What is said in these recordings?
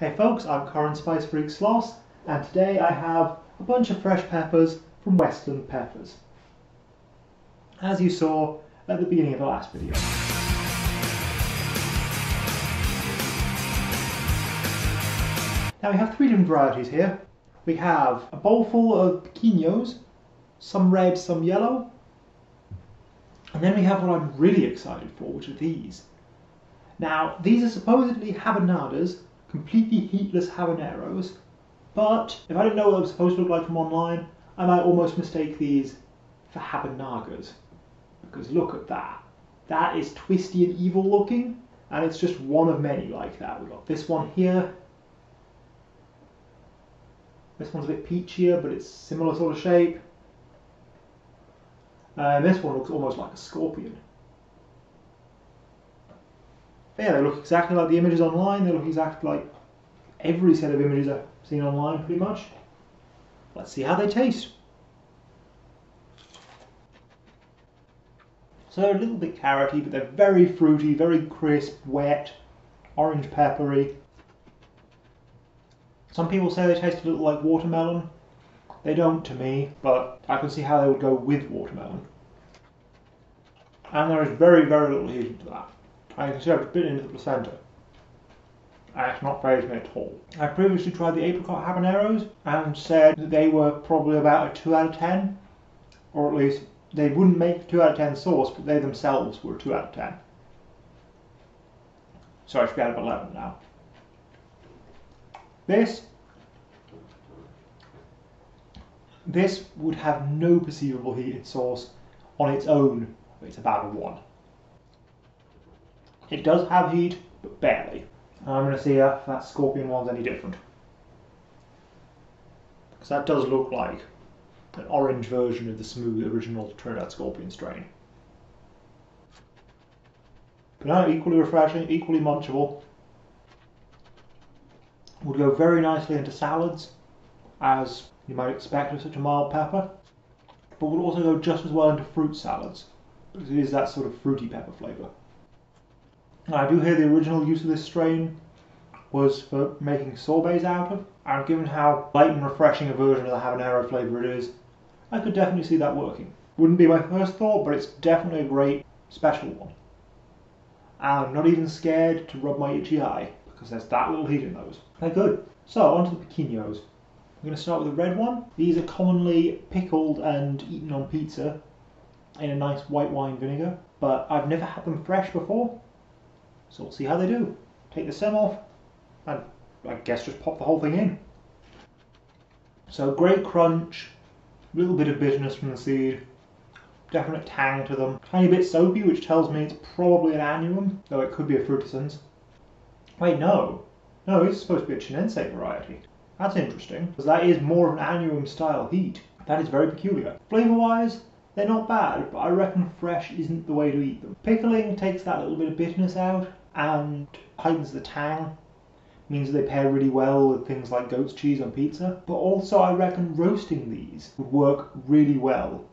Hey folks, I'm Corin Spice Freak Sloss, and today I have a bunch of fresh peppers from Westland Peppers, as you saw at the beginning of the last video. Now we have three different varieties here. We have a bowl full of biquinhos, some red, some yellow, and then we have what I'm really excited for, which are these. Now, these are supposedly habanadas, completely heatless habaneros, but if I didn't know what they were supposed to look like from online, I might almost mistake these for habanagas. Because look at that. That is twisty and evil looking, and it's just one of many like that. We've got this one here. This one's a bit peachier, but it's similar sort of shape. And this one looks almost like a scorpion. Yeah, they look exactly like the images online. They look exactly like every set of images I've seen online, pretty much. Let's see how they taste. So a little bit carroty, but they're very fruity, very crisp, wet, orange peppery. Some people say they taste a little like watermelon. They don't to me, but I can see how they would go with watermelon. And there is very, very little adhesion to that. I can see I've bitten into the placenta. And it's not phased me at all. I previously tried the apricot habaneros and said that they were probably about a 2 out of 10. Or at least, they wouldn't make the 2 out of 10 sauce, but they themselves were 2 out of 10. So I should be out of 11 now. This would have no perceivable heated sauce on its own. It's about a 1. It does have heat, but barely. I'm going to see if that scorpion one's any different. Because that does look like an orange version of the smooth original Trinidad scorpion strain. But now equally refreshing, equally munchable. Would go very nicely into salads, as you might expect with such a mild pepper. But would also go just as well into fruit salads, because it is that sort of fruity pepper flavour. I do hear the original use of this strain was for making sorbets out of, and given how light and refreshing a version of the habanero flavour it is, I could definitely see that working. Wouldn't be my first thought, but it's definitely a great special one. And I'm not even scared to rub my itchy eye, because there's that little heat in those. They're good. So, on to the biquinhos. I'm going to start with the red one. These are commonly pickled and eaten on pizza in a nice white wine vinegar, but I've never had them fresh before. So we'll see how they do. Take the stem off, and I guess just pop the whole thing in. So great crunch, little bit of bitterness from the seed, definite tang to them. Tiny bit soapy, which tells me it's probably an annuum, though it could be a fruticens. Wait, no. No, it's supposed to be a chinense variety. That's interesting, because that is more of an annuum style heat. That is very peculiar. Flavour-wise, they're not bad, but I reckon fresh isn't the way to eat them. Pickling takes that little bit of bitterness out and heightens the tang. Means they pair really well with things like goat's cheese on pizza. But also I reckon roasting these would work really well,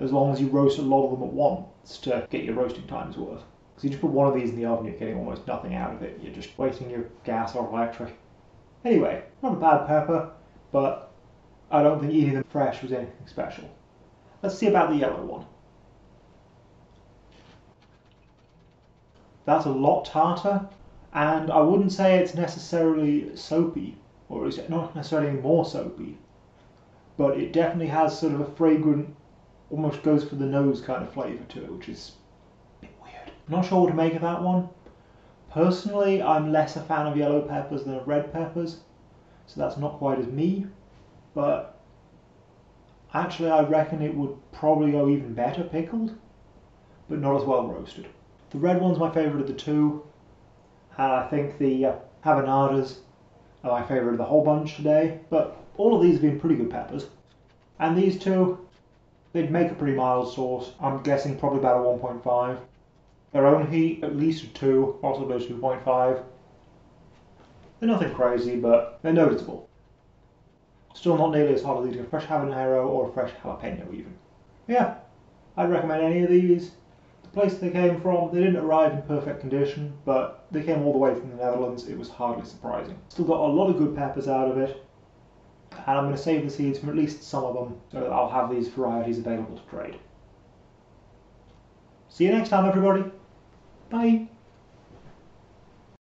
as long as you roast a lot of them at once to get your roasting time's worth. Because you just put one of these in the oven, you're getting almost nothing out of it. You're just wasting your gas or electric. Anyway, not a bad pepper, but I don't think eating them fresh was anything special. Let's see about the yellow one. That's a lot tartar, and I wouldn't say it's necessarily soapy, or is it not necessarily more soapy, but it definitely has sort of a fragrant, almost goes for the nose kind of flavour to it, which is a bit weird. I'm not sure what to make of that one. Personally, I'm less a fan of yellow peppers than of red peppers, so that's not quite as me, but actually, I reckon it would probably go even better pickled, but not as well roasted. The red one's my favourite of the two, and I think the habanadas are my favourite of the whole bunch today, but all of these have been pretty good peppers. And these two, they'd make a pretty mild sauce. I'm guessing probably about a 1.5. Their own heat, at least a 2, possibly a 2.5. They're nothing crazy, but they're noticeable. Still not nearly as hot as eating a fresh habanero or a fresh jalapeno even. Yeah, I'd recommend any of these. place they came from, they didn't arrive in perfect condition, but they came all the way from the Netherlands. It was hardly surprising. Still got a lot of good peppers out of it, and I'm going to save the seeds from at least some of them so that I'll have these varieties available to trade. See you next time, everybody. Bye.